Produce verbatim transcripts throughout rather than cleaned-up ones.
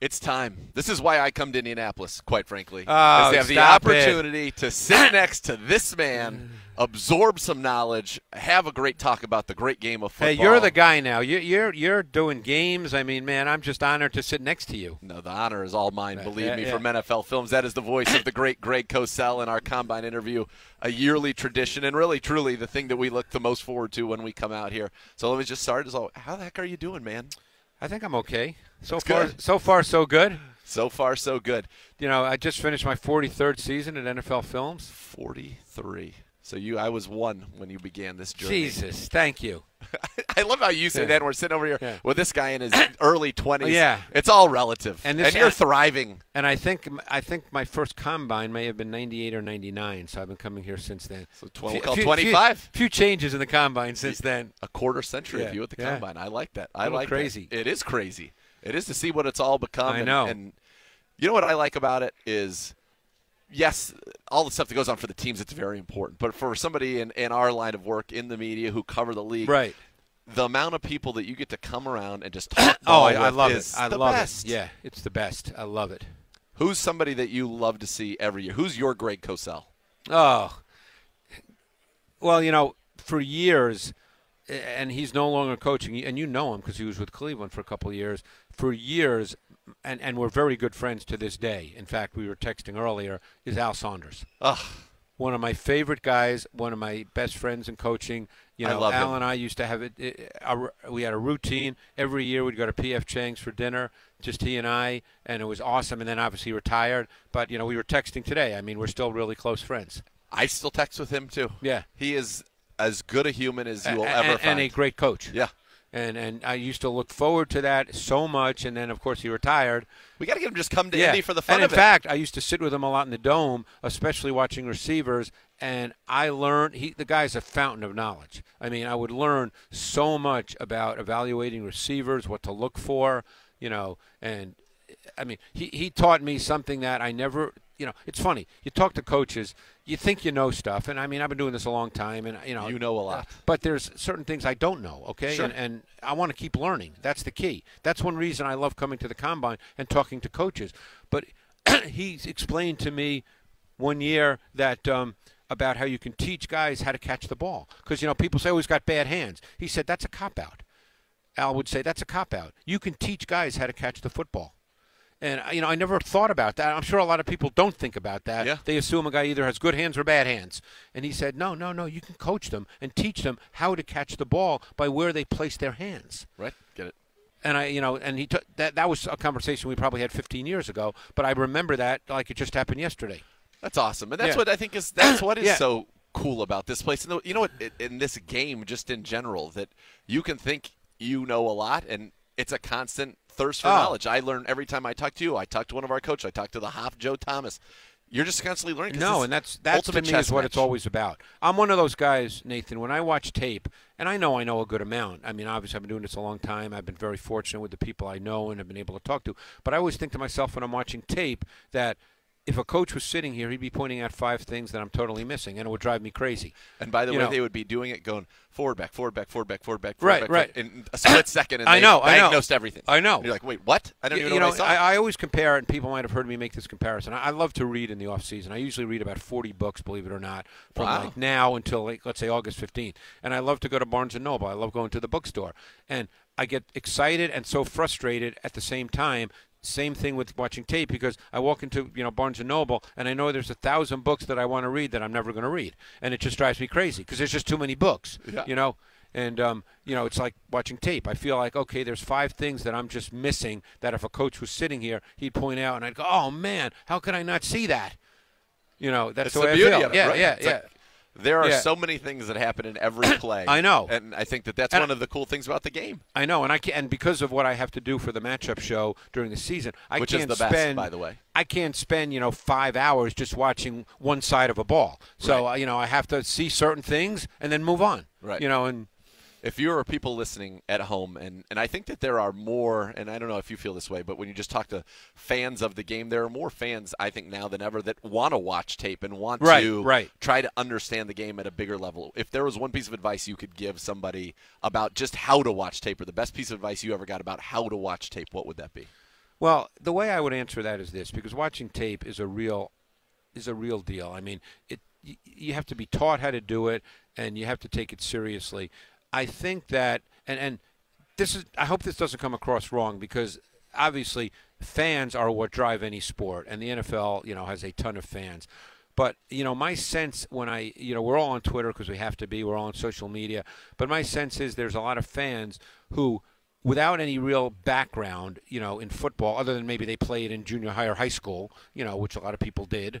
It's time. This is why I come to Indianapolis, quite frankly. Oh, they have the opportunity it. to sit next to this man, absorb some knowledge, have a great talk about the great game of football. Hey, you're the guy now. You're you're, you're doing games. I mean, man, I'm just honored to sit next to you. No, the honor is all mine. Believe yeah, me, yeah. from N F L Films, that is the voice of the great Greg Cosell in our Combine interview, a yearly tradition, and really, truly, the thing that we look the most forward to when we come out here. So let me just start. So, how the heck are you doing, man? I think I'm okay. So That's far, good. so far, so good. So far, so good. You know, I just finished my forty-third season at N F L Films. forty-three. So you, I was one when you began this journey. Jesus, thank you. I love how you say yeah. that. We're sitting over here yeah. with this guy in his early twenties. Yeah, it's all relative, and, this, and you're I, thriving. And I think I think my first combine may have been ninety-eight or ninety-nine. So I've been coming here since then. So twelve, few, twenty-five. Few, few changes in the combine since then. A quarter century yeah. of you at the yeah. combine. I like that. I like crazy. That. It is crazy. It is to see what it's all become. I know. And, and you know what I like about it is, yes, all the stuff that goes on for the teams, it's very important. But for somebody in, in our line of work in the media who cover the league, right, the amount of people that you get to come around and just talk oh, I, I love it. I love best. it. Yeah, it's the best. I love it. Who's somebody that you love to see every year? Who's your Greg Cosell? Oh, well, you know, for years, and he's no longer coaching, and you know him because he was with Cleveland for a couple of years. For years, and, and we're very good friends to this day. In fact, we were texting earlier, is Al Saunders. Ugh. One of my favorite guys, one of my best friends in coaching. You know, I love Al him. and I used to have it, it our, we had a routine. Every year we'd go to P F Chang's for dinner, just he and I, and it was awesome. And then obviously retired. But, you know, we were texting today. I mean, we're still really close friends. I still text with him, too. Yeah. He is as good a human as you will and, ever and find. And a great coach. Yeah. And and I used to look forward to that so much. And then, of course, he retired. We got to get him just come to yeah. Indy for the fun and of in it. In fact, I used to sit with him a lot in the dome, especially watching receivers. And I learned he, – the guy's a fountain of knowledge. I mean, I would learn so much about evaluating receivers, what to look for, you know. And, I mean, he, he taught me something that I never – you know, it's funny. You talk to coaches, you think you know stuff, and I mean, I've been doing this a long time, and you know, you know a lot. But there's certain things I don't know, okay? Sure. And, and I want to keep learning. That's the key. That's one reason I love coming to the Combine and talking to coaches. But he explained to me one year that um, about how you can teach guys how to catch the ball because you know people say, "Oh, he's got bad hands." He said that's a cop out. Al would say that's a cop out. You can teach guys how to catch the football. And, you know, I never thought about that. I'm sure a lot of people don't think about that. Yeah. They assume a guy either has good hands or bad hands. And he said, no, no, no, you can coach them and teach them how to catch the ball by where they place their hands. Right. Get it. And, I, you know, and he took that, that was a conversation we probably had fifteen years ago, but I remember that like it just happened yesterday. That's awesome. And that's yeah. what I think is that's what is yeah. so cool about this place. And you know what, in this game just in general, that you can think you know a lot, and it's a constant thirst for oh. knowledge. I learn every time I talk to you. I talk to one of our coaches. I talk to the Hoff, Joe Thomas. You're just constantly learning. No, and that's, that's to me is match. what it's always about. I'm one of those guys, Nathan, when I watch tape, and I know I know a good amount. I mean, obviously, I've been doing this a long time. I've been very fortunate with the people I know and have been able to talk to. But I always think to myself when I'm watching tape that if a coach was sitting here, he'd be pointing out five things that I'm totally missing, and it would drive me crazy. And by the you way, know. they would be doing it going forward, back, forward, back, forward, back, forward, back, forward, right, back, right. Forward, in a split second, and I they know, diagnosed I know. everything. I know. And you're like, wait, what? I don't you, even you know, know what I saw. I, I always compare it, and people might have heard me make this comparison. I, I love to read in the off season. I usually read about forty books, believe it or not, from wow. like now until, like, let's say, August fifteenth. And I love to go to Barnes and Noble. I love going to the bookstore. And I get excited and so frustrated at the same time. Same thing with watching tape because I walk into you know Barnes and Noble and I know there's a thousand books that I want to read that I'm never going to read, and it just drives me crazy because there's just too many books, yeah. you know. And um, you know it's like watching tape. I feel like okay, there's five things that I'm just missing that if a coach was sitting here, he'd point out, and I'd go, oh man, how could I not see that? You know, that's it's the way the beauty I feel. Of it, yeah, right? yeah, it's yeah. Like There are yeah. so many things that happen in every play. I know. And I think that that's and one of the cool things about the game. I know. And I can, and because of what I have to do for the matchup show during the season, I Which can't is the best, spend, by the way. I can't spend, you know, five hours just watching one side of a ball. So, right. uh, you know, I have to see certain things and then move on. Right. You know, and if you are people listening at home, and, and I think that there are more, and I don't know if you feel this way, but when you just talk to fans of the game, there are more fans, I think, now than ever that want to watch tape and want right, to right. try to understand the game at a bigger level. If there was one piece of advice you could give somebody about just how to watch tape or the best piece of advice you ever got about how to watch tape, what would that be? Well, the way I would answer that is this, because watching tape is a real is a real deal. I mean, it you have to be taught how to do it, and you have to take it seriously. I think that, and, and this is, I hope this doesn't come across wrong, because obviously fans are what drive any sport, and the N F L, you know, has a ton of fans. But, you know, my sense when I, you know, we're all on Twitter because we have to be, we're all on social media, but my sense is there's a lot of fans who, without any real background, you know, in football, other than maybe they played in junior high or high school, you know, which a lot of people did,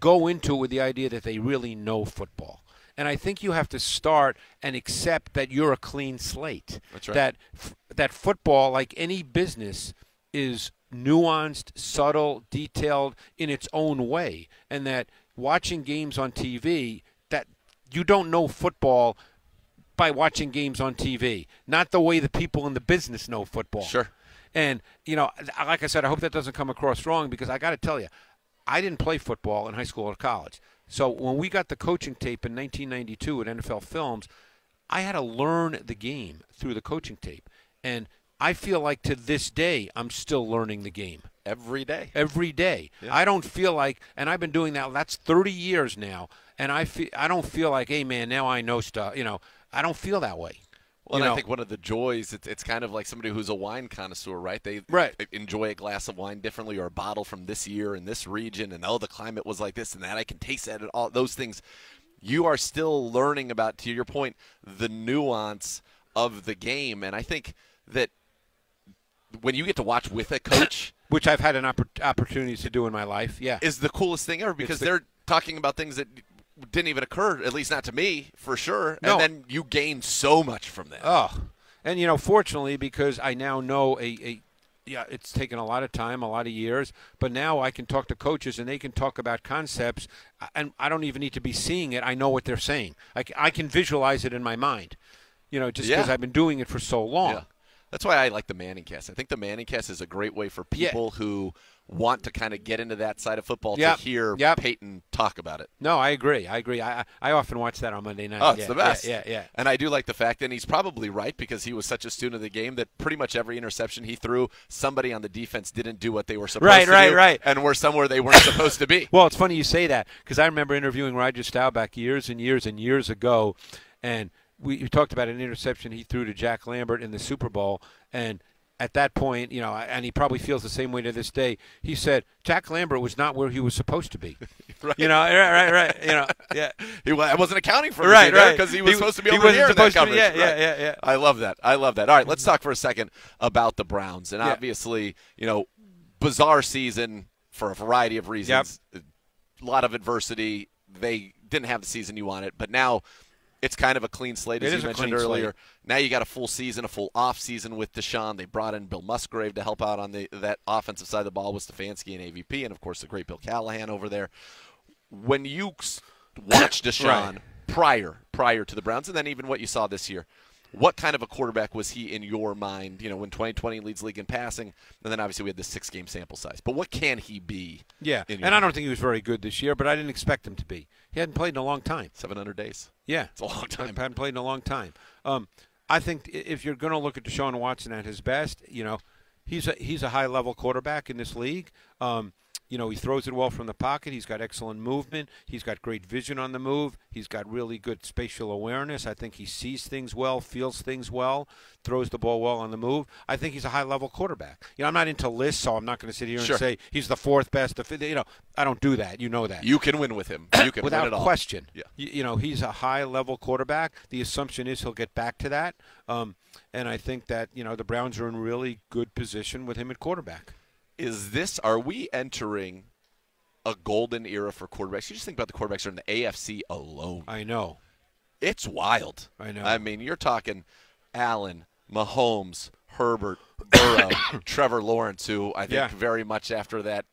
go into it with the idea that they really know football. And I think you have to start and accept that you're a clean slate. That's right. That, that football, like any business, is nuanced, subtle, detailed in its own way, and that watching games on T V, that you don't know football by watching games on T V, not the way the people in the business know football. Sure. And, you know, like I said, I hope that doesn't come across wrong, because I got to tell you, I didn't play football in high school or college. So when we got the coaching tape in nineteen ninety-two at N F L Films, I had to learn the game through the coaching tape. And I feel like to this day I'm still learning the game. Every day. Every day. Yeah. I don't feel like, and I've been doing that, that's thirty years now, and I feel, I don't feel like, hey, man, now I know stuff. You know, I don't feel that way. Well, and I think one of the joys, it's, it's kind of like somebody who's a wine connoisseur, right? They right. enjoy a glass of wine differently, or a bottle from this year in this region, and, oh, the climate was like this and that. I can taste that and all those things. You are still learning about, to your point, the nuance of the game. And I think that when you get to watch with a coach, which I've had an oppor opportunity to do in my life, yeah, is the coolest thing ever, because the they're talking about things that – didn't even occur, at least not to me, for sure. No. And then you gain so much from that. Oh, and, you know, fortunately, because I now know a, a – yeah, it's taken a lot of time, a lot of years, but now I can talk to coaches and they can talk about concepts, and I don't even need to be seeing it. I know what they're saying. I, I can visualize it in my mind, you know, just because yeah. I've been doing it for so long. Yeah. That's why I like the Manning Cast. I think the Manning Cast is a great way for people yeah. who – want to kind of get into that side of football yep. to hear yep. Peyton talk about it. No, I agree. I agree. I I often watch that on Monday night. Oh, it's yeah, the best. Yeah, yeah, yeah. And I do like the fact that he's probably right, because he was such a student of the game that pretty much every interception he threw, somebody on the defense didn't do what they were supposed right, to right, do. Right, right, right. And were somewhere they weren't supposed to be. Well, it's funny you say that, because I remember interviewing Roger Staubach years and years and years ago, and we, we talked about an interception he threw to Jack Lambert in the Super Bowl, and at that point, you know, and he probably feels the same way to this day. He said Jack Lambert was not where he was supposed to be. Right. You know, right, right, right. You know, yeah. He I wasn't accounting for him right, right, because he was he, supposed to be he over here in that coverage. Be, yeah, right. yeah, yeah, yeah. I love that. I love that. All right, let's talk for a second about the Browns, and yeah. obviously, you know, bizarre season for a variety of reasons. Yep. A lot of adversity. They didn't have the season you wanted, but now it's kind of a clean slate, as you mentioned earlier. Now you got a full season, a full off season with Deshaun. They brought in Bill Musgrave to help out on the that offensive side of the ball with Stefanski and A V P, and, of course, the great Bill Callahan over there. When you watch Deshaun right. prior prior to the Browns, and then even what you saw this year, what kind of a quarterback was he in your mind, you know, when twenty twenty leads the league in passing, and then obviously we had the six-game sample size. But what can he be? Yeah, and mind? I don't think he was very good this year, but I didn't expect him to be. He hadn't played in a long time. seven hundred days. Yeah. It's a long time. I haven't played in a long time. Um, I think if you're going to look at Deshaun Watson at his best, you know, he's a, he's a high-level quarterback in this league. Um, you know, he throws it well from the pocket. He's got excellent movement. He's got great vision on the move. He's got really good spatial awareness. I think he sees things well, feels things well, throws the ball well on the move. I think he's a high-level quarterback. You know, I'm not into lists, so I'm not going to sit here sure. and say he's the fourth best. You know, I don't do that. You know that. You can win with him. You can without win it all. Question. Yeah. You, you know, he's a high-level quarterback. The assumption is he'll get back to that. Um, and I think that, you know, the Browns are in really good position with him at quarterback. Is this – are we entering a golden era for quarterbacks? You just think about the quarterbacks are in the A F C alone. I know. It's wild. I know. I mean, you're talking Allen, Mahomes, Herbert, Burrow, Trevor Lawrence, who I think yeah. very much after that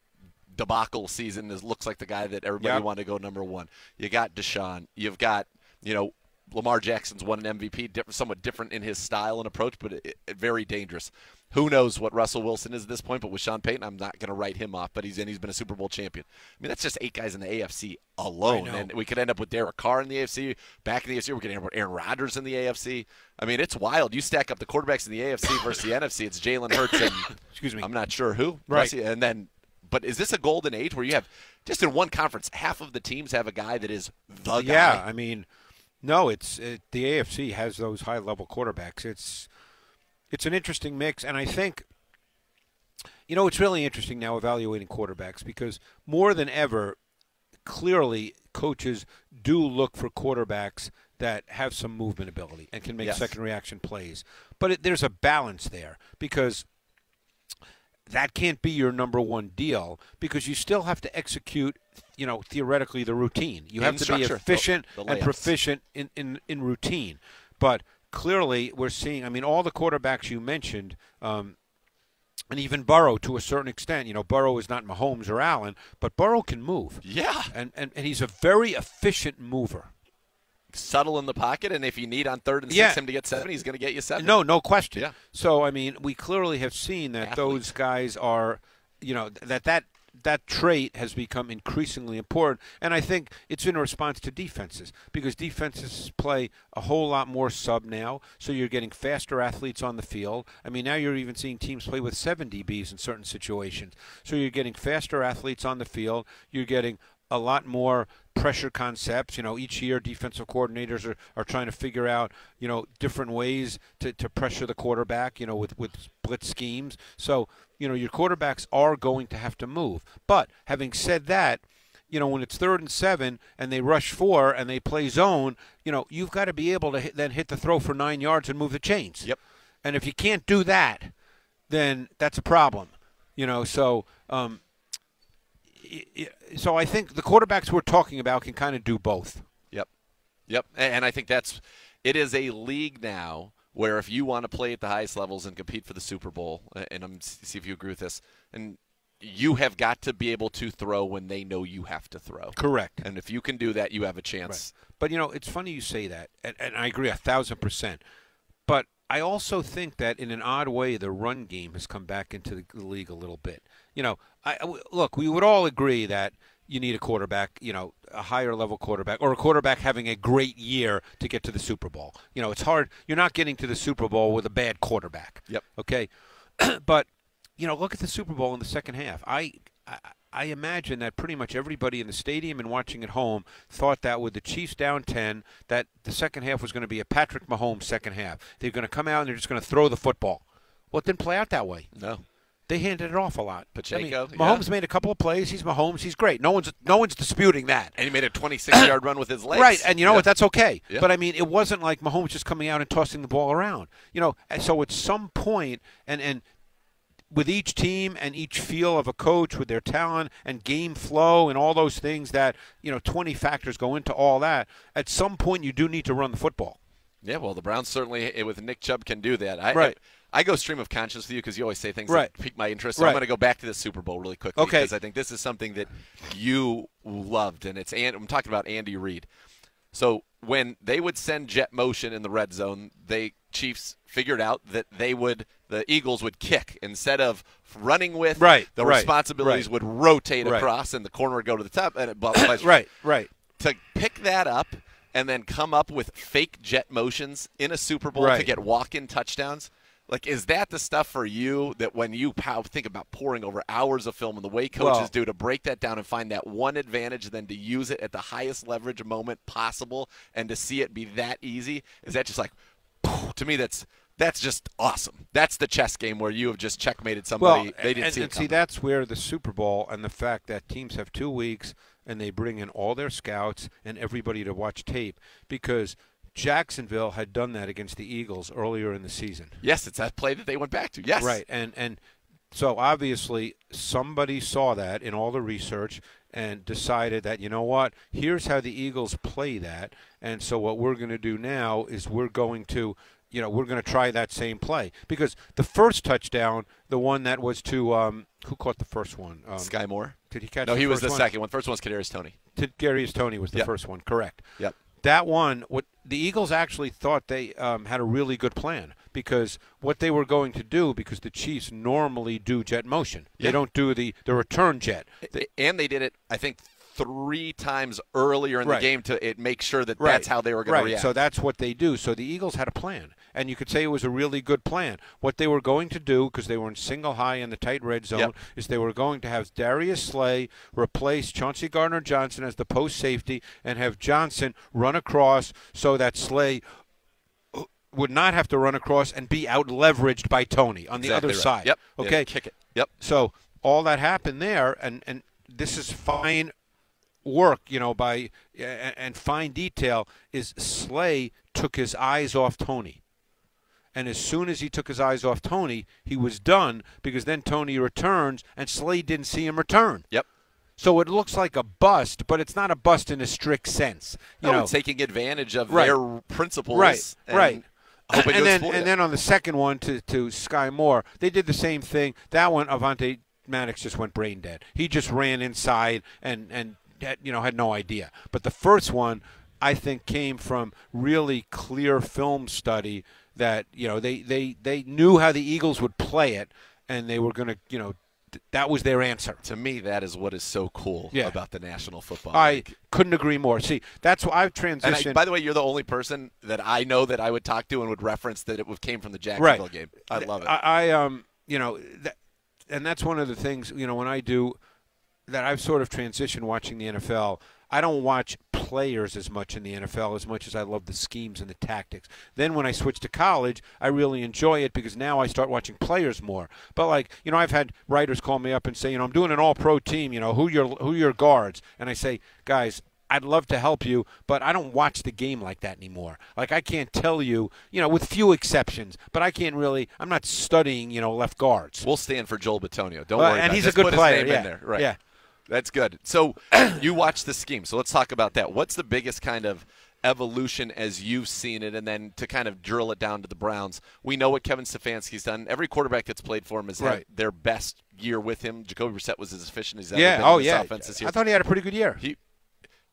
debacle season is, looks like the guy that everybody yep. wanted to go number one. You got Deshaun. You've got, you know, Lamar Jackson's won an M V P, somewhat different in his style and approach, but it, it, very dangerous. Who knows what Russell Wilson is at this point, but with Sean Payton, I'm not going to write him off, but he's in. He's been a Super Bowl champion. I mean, that's just eight guys in the A F C alone. And we could end up with Derek Carr in the A F C. Back in the A F C, we could end up with Aaron Rodgers in the A F C. I mean, it's wild. You stack up the quarterbacks in the A F C versus the N F C. It's Jalen Hurts and excuse me, I'm not sure who. Right. And then – but is this a golden age where you have – just in one conference, half of the teams have a guy that is the guy? Yeah, I mean, no, it's it, the A F C has those high-level quarterbacks. It's – It's an interesting mix, and I think, you know, it's really interesting now evaluating quarterbacks because more than ever, clearly coaches do look for quarterbacks that have some movement ability and can make yes. second reaction plays. But it, there's a balance there because that can't be your number one deal because you still have to execute, you know, theoretically the routine. You have to be efficient the, the and proficient in, in, in routine. But clearly, we're seeing, I mean, all the quarterbacks you mentioned, um, and even Burrow to a certain extent. You know, Burrow is not Mahomes or Allen, but Burrow can move. Yeah. And, and, and he's a very efficient mover. Subtle in the pocket, and if you need on third and yeah. six him to get seven, he's going to get you seven. No, no question. Yeah. So, I mean, we clearly have seen that Athletes. those guys are, you know, that that – that trait has become increasingly important, and I think it's in response to defenses because defenses play a whole lot more sub now, so you're getting faster athletes on the field. I mean, now you're even seeing teams play with seven D Bs in certain situations, so you're getting faster athletes on the field. You're getting a lot more pressure concepts. You know, each year defensive coordinators are, are trying to figure out, you know, different ways to, to pressure the quarterback, you know, with, with blitz schemes. So, you know, your quarterbacks are going to have to move. But having said that, you know, when it's third and seven and they rush four and they play zone, you know, you've got to be able to hit, then hit the throw for nine yards and move the chains. Yep. And if you can't do that, then that's a problem. You know, so um, – So I think the quarterbacks we're talking about can kind of do both. Yep. Yep. And I think that's – it is a league now where if you want to play at the highest levels and compete for the Super Bowl, and I'm see if you agree with this, and you have got to be able to throw when they know you have to throw. Correct. And if you can do that, you have a chance. Right. But, you know, it's funny you say that, and, and I agree one thousand percent. But I also think that in an odd way the run game has come back into the league a little bit. You know, I, look, we would all agree that you need a quarterback, you know, a higher-level quarterback or a quarterback having a great year to get to the Super Bowl. You know, it's hard. You're not getting to the Super Bowl with a bad quarterback. Yep. Okay? But, you know, look at the Super Bowl in the second half. I, I I imagine that pretty much everybody in the stadium and watching at home thought that with the Chiefs down ten, that the second half was going to be a Patrick Mahomes second half. They're going to come out and they're just going to throw the football. Well, it didn't play out that way. No. They handed it off a lot. Pacheco, I mean, Mahomes yeah. made a couple of plays. He's Mahomes. He's great. No one's no one's disputing that. And he made a twenty-six yard run with his legs. Right, and you know yeah. what? That's okay. Yeah. But, I mean, it wasn't like Mahomes just coming out and tossing the ball around. You know, and so at some point, and, and with each team and each feel of a coach with their talent and game flow and all those things that, you know, twenty factors go into all that, at some point you do need to run the football. Yeah, well, the Browns certainly, with Nick Chubb, can do that. I, right. I, I go stream of conscience with you because you always say things right. that pique my interest. So right. I'm going to go back to the Super Bowl really quickly okay. because I think this is something that you loved, and it's and I'm talking about Andy Reid. So when they would send jet motion in the red zone, they Chiefs figured out that they would the Eagles would kick instead of running with. Right. The right. responsibilities right. would rotate right. across, and the corner would go to the top. And it, right. right. Right. To pick that up. And then come up with fake jet motions in a Super Bowl right. to get walk-in touchdowns. Like, is that the stuff for you that when you pow, think about pouring over hours of film and the way coaches well, do to break that down and find that one advantage and then to use it at the highest leverage moment possible and to see it be that easy? Is that just like, to me, that's that's just awesome. That's the chess game where you have just checkmated somebody. Well, they didn't and, see it and coming. See, that's where the Super Bowl and the fact that teams have two weeks and they bring in all their scouts and everybody to watch tape because Jacksonville had done that against the Eagles earlier in the season. Yes, it's that play that they went back to. Yes. Right, and and so obviously somebody saw that in all the research and decided that, you know what, here's how the Eagles play that, and so what we're going to do now is we're going to, you know, we're going to try that same play. Because the first touchdown, the one that was to um, – who caught the first one? Um, Sky Moore. Did he catch no, the he first was the one? second one. First one was Kadarius Toney. Kadarius Toney was the yep. first one, correct. Yep. That one, what the Eagles actually thought they um, had a really good plan. because what they were going to do, because the Chiefs normally do jet motion. They yeah. don't do the, the return jet. They, and they did it, I think, three times earlier in right. the game to it make sure that right. that's how they were going right. to react. So that's what they do. So the Eagles had a plan, and you could say it was a really good plan. What they were going to do, because they were in single high in the tight red zone, yep. is they were going to have Darius Slay replace Chauncey Gardner-Johnson as the post safety and have Johnson run across so that Slay would not have to run across and be out-leveraged by Toney on the exactly other right. side. Yep. Okay? Kick it. Yep. So all that happened there, and, and this is fine work, you know, by and fine detail, is Slay took his eyes off Toney. And as soon as he took his eyes off Toney, he was done, because then Toney returns, and Slay didn't see him return. Yep. So it looks like a bust, but it's not a bust in a strict sense. You no, know, taking advantage of right. their principles. Right, and right. Hoping and to then, and that. Then on the second one to, to Sky Moore, they did the same thing. That one, Avante Maddox just went brain dead. He just ran inside and and – you know, had no idea. But the first one, I think, came from really clear film study that, you know, they, they, they knew how the Eagles would play it, and they were going to, you know, th that was their answer. To me, that is what is so cool yeah. about the National Football League. I couldn't agree more. See, that's why I've transitioned. And I, by the way, you're the only person that I know that I would talk to and would reference that it came from the Jacksonville right. game. I love it. I, I um, you know, that, and that's one of the things, you know, when I do – that I've sort of transitioned watching the N F L. I don't watch players as much in the N F L as much as I love the schemes and the tactics. Then when I switch to college, I really enjoy it, because now I start watching players more. But, like, you know, I've had writers call me up and say, you know, I'm doing an all-pro team, you know, who your who your guards? And I say, guys, I'd love to help you, but I don't watch the game like that anymore. Like, I can't tell you, you know, with few exceptions, but I can't really – I'm not studying, you know, left guards. We'll stand for Joel Bitonio. Don't well, worry and about And he's it. a Just good player. Yeah. In there. Right. yeah. That's good. So you watch the scheme. So let's talk about that. What's the biggest kind of evolution as you've seen it? And then to kind of drill it down to the Browns, we know what Kevin Stefanski's done. Every quarterback that's played for him has right. had their best year with him. Jacoby Brissett was as efficient as he's yeah. ever been oh, in this yeah. offense this year. I thought he had a pretty good year. He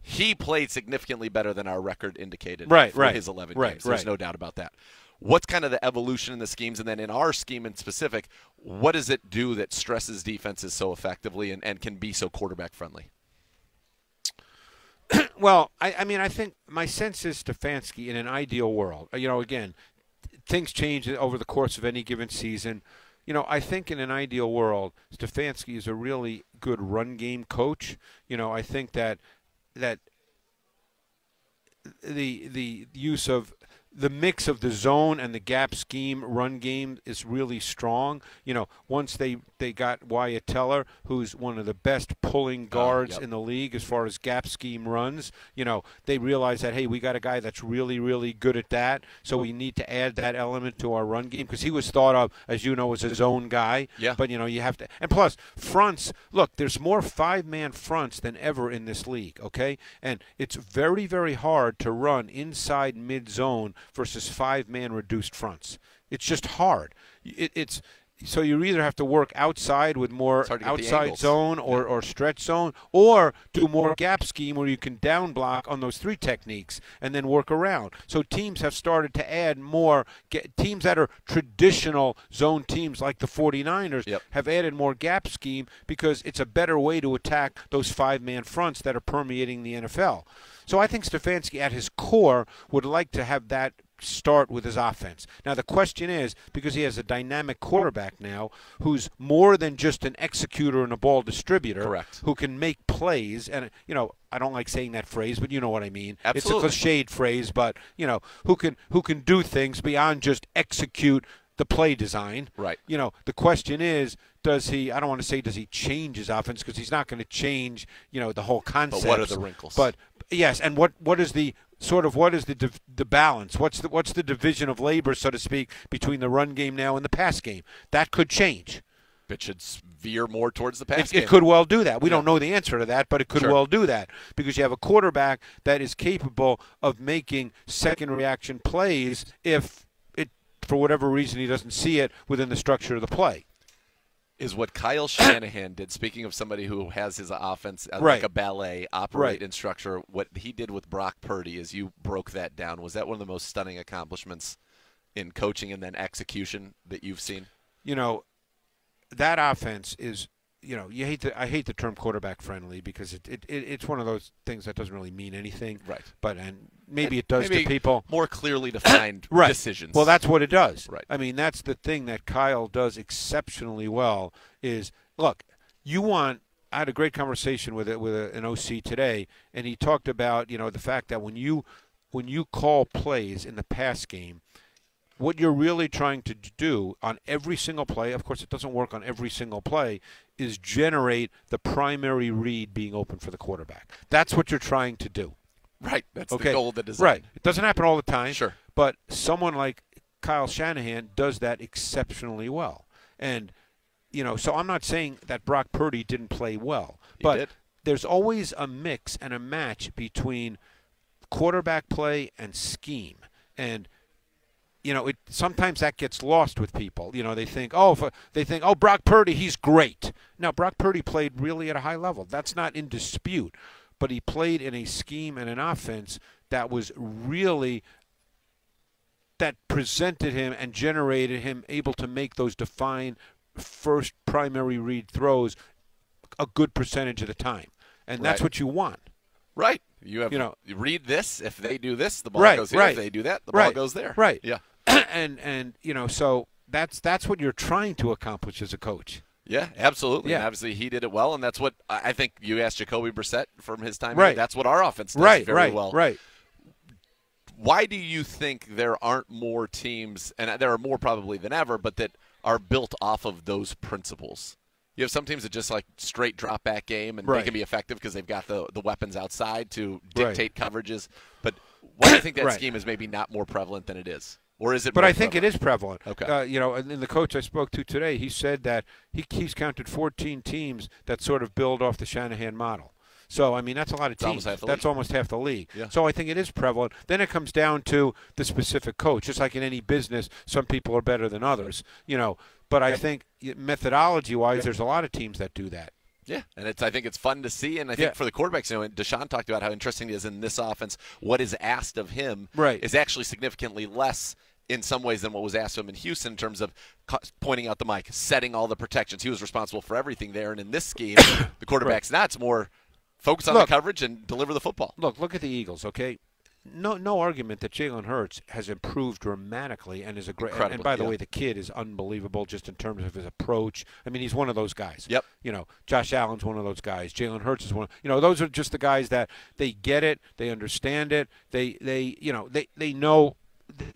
he played significantly better than our record indicated right, for right. his eleven right, games. There's right. no doubt about that. What's kind of the evolution in the schemes, and then in our scheme in specific, what does it do that stresses defenses so effectively and, and can be so quarterback-friendly? Well, I, I mean, I think my sense is Stefanski, in an ideal world, you know, again, things change over the course of any given season. You know, I think in an ideal world, Stefanski is a really good run game coach. You know, I think that that the the use of – the mix of the zone and the gap scheme run game is really strong. You know, once they, they got Wyatt Teller, who's one of the best pulling guards oh, yep. in the league as far as gap scheme runs, you know, they realized that, hey, we got a guy that's really, really good at that, so we need to add that element to our run game, because he was thought of, as you know, as a zone guy. Yeah. But, you know, you have to – and plus, fronts – look, there's more five-man fronts than ever in this league, okay? And it's very, very hard to run inside mid-zone – versus five-man reduced fronts. It's just hard. It, it's so you either have to work outside with more outside zone or, yeah. or stretch zone, or do more gap scheme where you can down block on those three techniques and then work around. So teams have started to add more. Get, teams that are traditional zone teams like the forty-niners yep. have added more gap scheme, because it's a better way to attack those five-man fronts that are permeating the N F L. So I think Stefanski, at his core, would like to have that start with his offense. Now, the question is, because he has a dynamic quarterback now who's more than just an executor and a ball distributor, correct. Who can make plays, and, you know, I don't like saying that phrase, but you know what I mean. Absolutely. It's a cliched phrase, but, you know, who can, who can do things beyond just execute the play design. Right. You know, the question is, does he, I don't want to say does he change his offense, because he's not going to change, you know, the whole concept. But what are the wrinkles? But yes, and what what is the sort of what is the the balance? What's the what's the division of labor, so to speak, between the run game now and the pass game? That could change. It should veer more towards the pass it, game. It could well do that. We yeah. don't know the answer to that, but it could sure. well do that, because you have a quarterback that is capable of making second reaction plays if it, for whatever reason, he doesn't see it within the structure of the play. Is what Kyle Shanahan did, speaking of somebody who has his offense uh, right. like a ballet, operate right. in structure, what he did with Brock Purdy, as you broke that down, was that one of the most stunning accomplishments in coaching and then execution that you've seen? You know, that offense is, you know, you hate the, I hate the term quarterback friendly because it, it, it it's one of those things that doesn't really mean anything. Right. But and maybe and it does maybe to people more clearly defined right. decisions. Well, that's what it does. Right. I mean, that's the thing that Kyle does exceptionally well is look, you want. I had a great conversation with it with a, an O C today, and he talked about you know the fact that when you when you call plays in the pass game. What you're really trying to do on every single play, of course it doesn't work on every single play, is generate the primary read being open for the quarterback. That's what you're trying to do. Right. That's okay. The goal of the design. Right. It doesn't happen all the time. Sure. But someone like Kyle Shanahan does that exceptionally well. And, you know, so I'm not saying that Brock Purdy didn't play well. He but did. There's always a mix and a match between quarterback play and scheme. And you know, it sometimes that gets lost with people. You know, they think, oh, if, uh, they think, oh, Brock Purdy, he's great. Now, Brock Purdy played really at a high level. That's not in dispute, but he played in a scheme and an offense that was really that presented him and generated him able to make those defined first primary read throws a good percentage of the time, and that's right. What you want, right? You have, you know, you read this. If they do this, the ball right, goes here. Right. If they do that, the ball right, goes there. Right. Yeah. And, and you know, so that's that's what you're trying to accomplish as a coach. Yeah, absolutely. Yeah. And obviously he did it well, and that's what I think you asked Jacoby Brissett from his time. Right. In, that's what our offense does right, very right, well. Right. Why do you think there aren't more teams, and there are more probably than ever, but that are built off of those principles? You have some teams that just like straight drop back game, and right. They can be effective because they've got the the weapons outside to dictate right. Coverages. But why do you think that right. scheme is maybe not more prevalent than it is? Or is it? But I think prevalent? It is prevalent. Okay. Uh, you know, and the coach I spoke to today, he said that he he's counted fourteen teams that sort of build off the Shanahan model. So, I mean, that's a lot of teams. Almost that's almost half the league. Yeah. So I think it is prevalent. Then it comes down to the specific coach. Just like in any business, some people are better than others, you know. But I yeah. think methodology-wise, yeah. there's a lot of teams that do that. Yeah, and it's I think it's fun to see. And I think yeah. for the quarterbacks, you know, Deshaun talked about how interesting it is in this offense. What is asked of him right. is actually significantly less in some ways than what was asked of him in Houston in terms of pointing out the mic, setting all the protections. He was responsible for everything there. And in this scheme, the quarterback's right. not. It's more – focus on look, the coverage and deliver the football. Look, look at the Eagles, okay? No no argument that Jalen Hurts has improved dramatically and is a great – and by the yeah. way, the kid is unbelievable just in terms of his approach. I mean, he's one of those guys. Yep. You know, Josh Allen's one of those guys. Jalen Hurts is one of – you know, those are just the guys that they get it, they understand it, they, they you know, they, they know –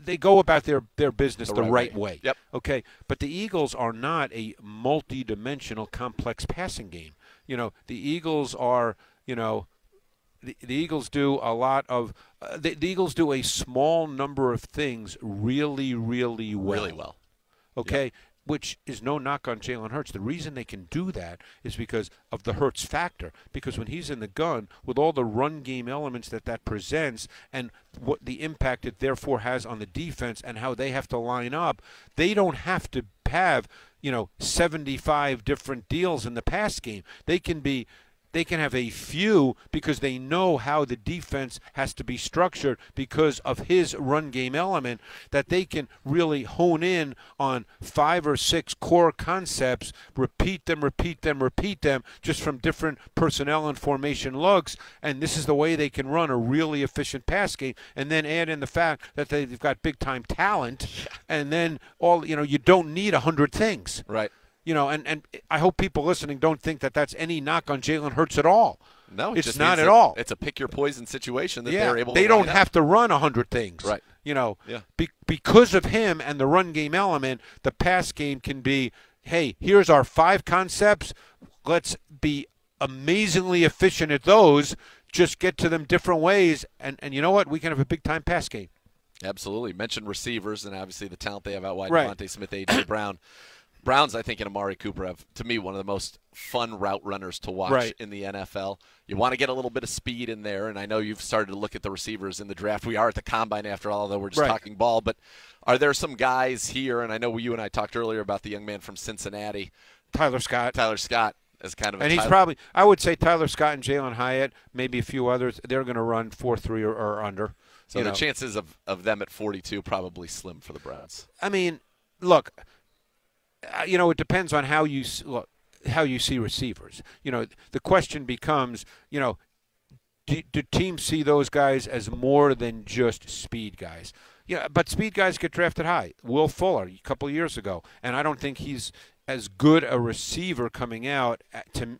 they go about their, their business the, the right, right way. way. Yep. Okay, but the Eagles are not a multi-dimensional complex passing game. You know, the Eagles are – You know, the, the Eagles do a lot of uh, – the, the Eagles do a small number of things really, really well. Really well. Okay, yeah. Which is no knock on Jalen Hurts. The reason they can do that is because of the Hurts factor, because when he's in the gun, with all the run game elements that that presents and what the impact it therefore has on the defense and how they have to line up, they don't have to have, you know, seventy-five different deals in the pass game. They can be – They can have a few because they know how the defense has to be structured because of his run game element, that they can really hone in on five or six core concepts, repeat them, repeat them, repeat them, just from different personnel and formation looks, and this is the way they can run a really efficient pass game. And then add in the fact that they've got big-time talent, and then all you know, you don't need a hundred things. Right. You know, and, and I hope people listening don't think that that's any knock on Jalen Hurts at all. No, it's just not at all. It's a pick-your-poison situation that yeah, they're able to do. They don't have to run a hundred things. Right. You know, yeah. be, because of him and the run game element, the pass game can be, hey, here's our five concepts. Let's be amazingly efficient at those. Just get to them different ways. And, and you know what? We can have a big-time pass game. Absolutely. Mention receivers and obviously the talent they have out wide. Right. Devontae Smith, A J Brown. Browns, I think, and Amari Cooper have, to me, one of the most fun route runners to watch right. in the N F L. You want to get a little bit of speed in there, and I know you've started to look at the receivers in the draft. We are at the Combine, after all, though we're just right. talking ball. But are there some guys here, and I know you and I talked earlier about the young man from Cincinnati. Tyler Scott. Tyler Scott. As kind of and a he's Tyler. Probably – I would say Tyler Scott and Jalen Hyatt, maybe a few others, they're going to run four three or, or under. So you the know. chances of, of them at forty-two probably slim for the Browns. I mean, look, you know, it depends on how you look, how you see receivers. You know, the question becomes, you know, do, do teams see those guys as more than just speed guys? Yeah, but speed guys get drafted high. Will Fuller a couple of years ago, and I don't think he's as good a receiver coming out to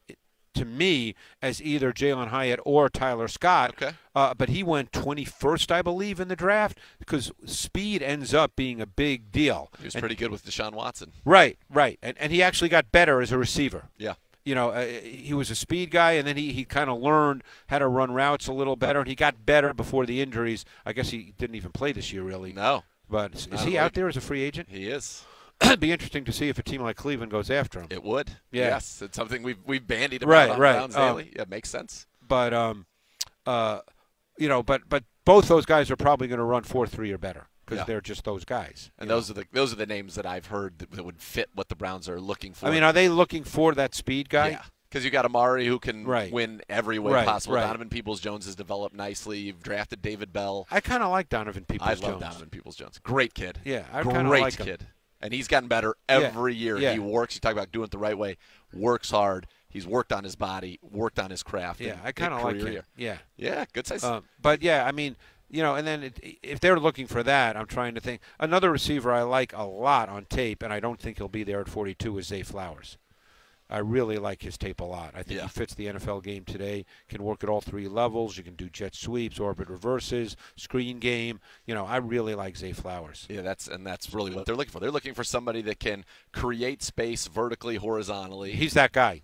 to me as either Jalen Hyatt or Tyler Scott. Okay. Uh, but he went twenty-first, I believe, in the draft because speed ends up being a big deal. He was and, pretty good with Deshaun Watson. Right, right, and and he actually got better as a receiver. Yeah. You know, uh, he was a speed guy, and then he, he kind of learned how to run routes a little better, and he got better before the injuries. I guess he didn't even play this year, really. No. But is, is he out there as a free agent? He is. It'd be interesting to see if a team like Cleveland goes after him. It would. Yeah. Yes. It's something we've, we've bandied about right, on right. Browns daily. Um, yeah, it makes sense. But, um, uh, you know, but, but both those guys are probably going to run four three or better. Because yeah. they're just those guys, and those know? are the those are the names that I've heard that, that would fit what the Browns are looking for. I mean, are they looking for that speed guy? Yeah, because you got Amari who can right. win every way right. possible. Right. Donovan Peoples-Jones has developed nicely. You've drafted David Bell. I kind of like Donovan Peoples-Jones. I love Donovan Peoples-Jones. Great kid. Yeah, I kind of like him. Great kid, and he's gotten better every yeah. year. Yeah. He works. You talk about doing it the right way. Works hard. He's worked on his body. Worked on his craft. Yeah, I kind of like him. Yeah, yeah, good size. Um, but yeah, I mean. You know, and then it, if they're looking for that, I'm trying to think. Another receiver I like a lot on tape, and I don't think he'll be there at forty-two, is Zay Flowers. I really like his tape a lot. I think yeah. he fits the N F L game today, can work at all three levels. You can do jet sweeps, orbit reverses, screen game. You know, I really like Zay Flowers. Yeah, that's and that's really what they're looking for. They're looking for somebody that can create space vertically, horizontally. He's that guy.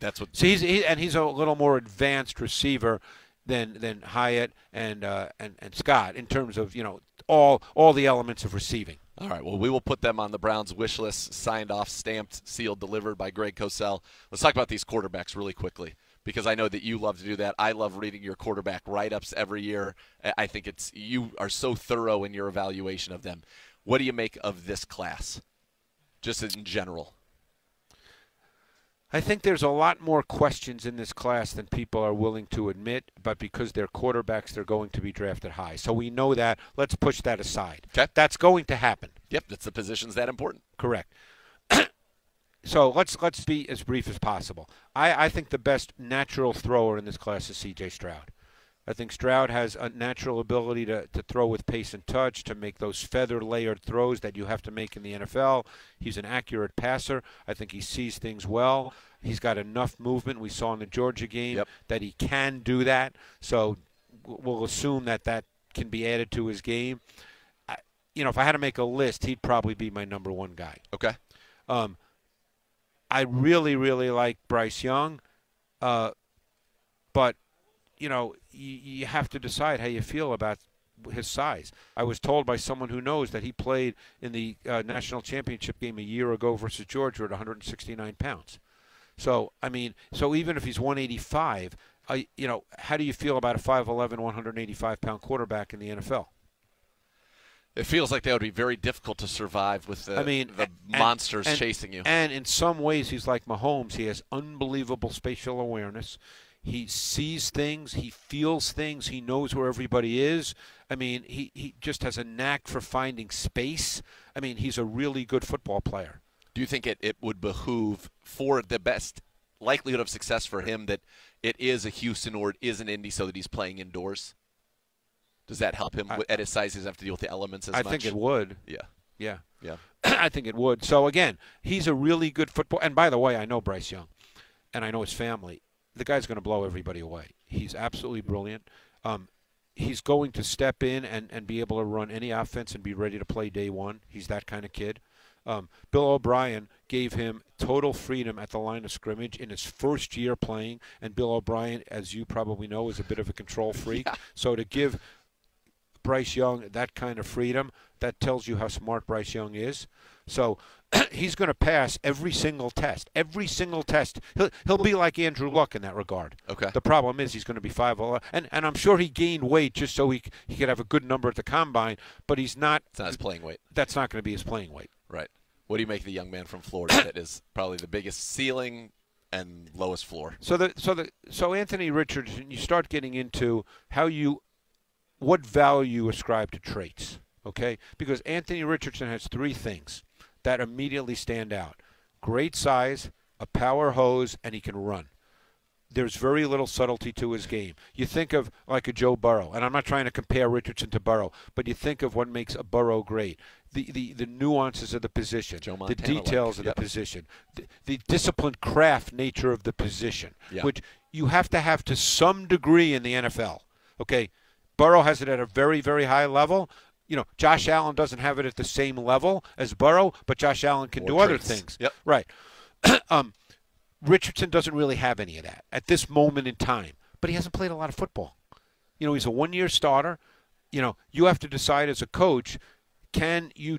That's what. So he's, he, and he's a little more advanced receiver Than than Hyatt and uh, and and Scott in terms of you know all all the elements of receiving. All right. Well, we will put them on the Browns' wish list, signed off, stamped, sealed, delivered by Greg Cosell. Let's talk about these quarterbacks really quickly because I know that you love to do that. I love reading your quarterback write-ups every year. I think it's you are so thorough in your evaluation of them. What do you make of this class, just in general? I think there's a lot more questions in this class than people are willing to admit, but because they're quarterbacks, they're going to be drafted high. So we know that. Let's push that aside. Okay. That's going to happen. Yep, that's the position's that important. Correct. So let's let's be as brief as possible. I, I think the best natural thrower in this class is C J Stroud. I think Stroud has a natural ability to, to throw with pace and touch, to make those feather-layered throws that you have to make in the N F L. He's an accurate passer. I think he sees things well. He's got enough movement we saw in the Georgia game yep. that he can do that. So we'll assume that that can be added to his game. I, you know, if I had to make a list, he'd probably be my number one guy. Okay. Um, I really, really like Bryce Young, uh, but – you know, you have to decide how you feel about his size. I was told by someone who knows that he played in the uh, national championship game a year ago versus Georgia at one hundred sixty-nine pounds. So, I mean, so even if he's one eighty-five, I, you know, how do you feel about a five eleven, one eighty-five pound quarterback in the N F L? It feels like that would be very difficult to survive with the, I mean, the and, monsters and, chasing you. And in some ways, he's like Mahomes. He has unbelievable spatial awareness. He sees things. He feels things. He knows where everybody is. I mean, he, he just has a knack for finding space. I mean, he's a really good football player. Do you think it, it would behoove for the best likelihood of success for him that it is a Houston or it is an Indy so that he's playing indoors? Does that help him I, at his size? He doesn't have to deal with the elements as I much? I think it would. Yeah. Yeah. Yeah. I think it would. So, again, he's a really good football. And, by the way, I know Bryce Young, and I know his family. The guy's going to blow everybody away. He's absolutely brilliant. Um, he's going to step in and, and be able to run any offense and be ready to play day one. He's that kind of kid. Um, Bill O'Brien gave him total freedom at the line of scrimmage in his first year playing, and Bill O'Brien, as you probably know, is a bit of a control freak. Yeah. So to give Bryce Young that kind of freedom, that tells you how smart Bryce Young is. So he's going to pass every single test, every single test. He'll, he'll be like Andrew Luck in that regard. Okay. The problem is he's going to be five eleven. And, and I'm sure he gained weight just so he, he could have a good number at the combine, but he's not. It's not his playing weight. That's not going to be his playing weight. Right. What do you make of the young man from Florida that is probably the biggest ceiling and lowest floor? So, the, so, the, so Anthony Richardson, you start getting into how you what value ascribed to traits, okay? Because Anthony Richardson has three things that immediately stand out. Great size, a power hose, and he can run. There's very little subtlety to his game. You think of like a Joe Burrow, and I'm not trying to compare Richardson to Burrow, but you think of what makes a Burrow great. The, the, the nuances of the position, Joe Montana, the details like, yep. of the position, the, the disciplined craft nature of the position, yep. which you have to have to some degree in the N F L. Okay, Burrow has it at a very, very high level. You know, Josh Allen doesn't have it at the same level as Burrow, but Josh Allen can More do traits. other things. Yep. Right. um, Richardson doesn't really have any of that at this moment in time, but he hasn't played a lot of football. You know, he's a one-year starter. You know, you have to decide as a coach, can you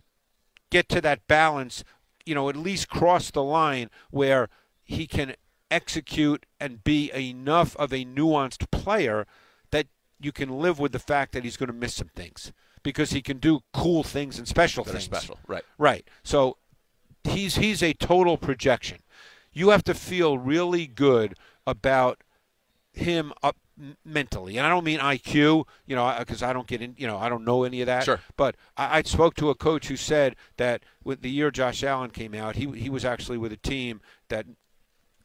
get to that balance, you know, at least cross the line where he can execute and be enough of a nuanced player that you can live with the fact that he's going to miss some things because he can do cool things and special that things. That are special, right. Right. So he's he's a total projection. You have to feel really good about him up mentally. And I don't mean I Q, you know, because I don't get in, you know, I don't know any of that. Sure. But I, I spoke to a coach who said that with the year Josh Allen came out, he he was actually with a team that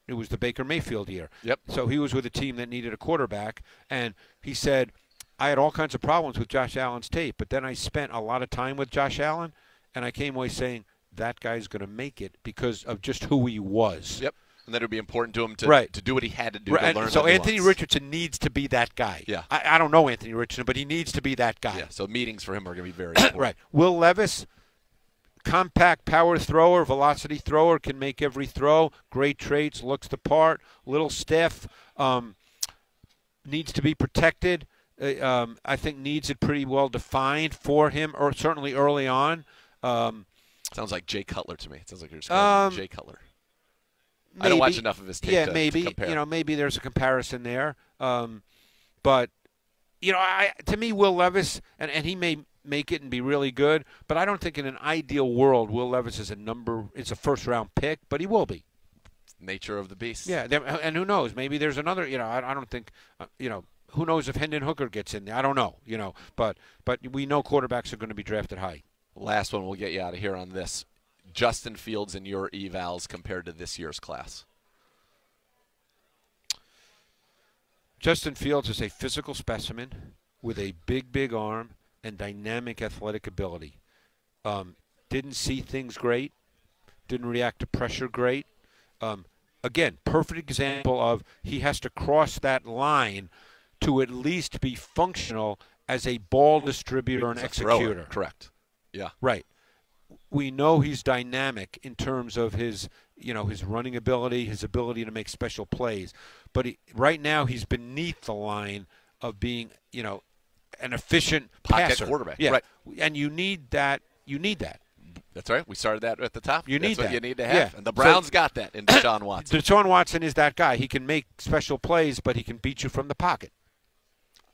it was the Baker Mayfield year. Yep. So he was with a team that needed a quarterback. And he said, I had all kinds of problems with Josh Allen's tape, but then I spent a lot of time with Josh Allen, and I came away saying, that guy's going to make it because of just who he was. Yep, and that it would be important to him to, right. to do what he had to do right. to learn. And so Anthony nuance. Richardson needs to be that guy. Yeah, I, I don't know Anthony Richardson, but he needs to be that guy. Yeah, so meetings for him are going to be very important. Right. Will Levis, compact power thrower, velocity thrower, can make every throw, great traits, looks the part, little stiff, um, needs to be protected. Uh, um, I think needs it pretty well defined for him, or certainly early on. Um, Sounds like Jay Cutler to me. It sounds like you're just calling um, Jay Cutler. Maybe. I don't watch enough of his tape yeah, to, maybe. to compare. You know, maybe there's a comparison there. Um, but, you know, I, to me, Will Levis, and, and he may make it and be really good, but I don't think in an ideal world Will Levis is a number, it's a first-round pick, but he will be. Nature of the beast. Yeah, and who knows? Maybe there's another, you know, I, I don't think, uh, you know, who knows if Hendon Hooker gets in there? I don't know, you know, but, but we know quarterbacks are going to be drafted high. Last one, we'll get you out of here on this. Justin Fields and your evals compared to this year's class. Justin Fields is a physical specimen with a big, big arm and dynamic athletic ability. Um, didn't see things great. Didn't react to pressure great. Um, again, perfect example of he has to cross that line to at least be functional as a ball distributor and executor. Thrower. Correct. Yeah. Right. We know he's dynamic in terms of his, you know, his running ability, his ability to make special plays. But he, right now he's beneath the line of being, you know, an efficient pocket passer. quarterback. Yeah. Right. And you need that. You need that. That's right. We started that at the top. You That's need what that. You need to have. Yeah. And the Browns so, got that in Deshaun Watson. Deshaun Watson is that guy. He can make special plays, but he can beat you from the pocket.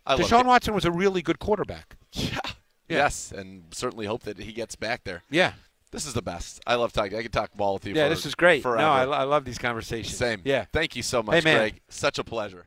I Deshaun Watson was a really good quarterback. Yeah. Yeah. Yes, and certainly hope that he gets back there. Yeah. This is the best. I love talking. I could talk ball with you Yeah, for, this is great. Forever. No, I, I love these conversations. Same. Yeah. Thank you so much, hey, man. Greg. Such a pleasure.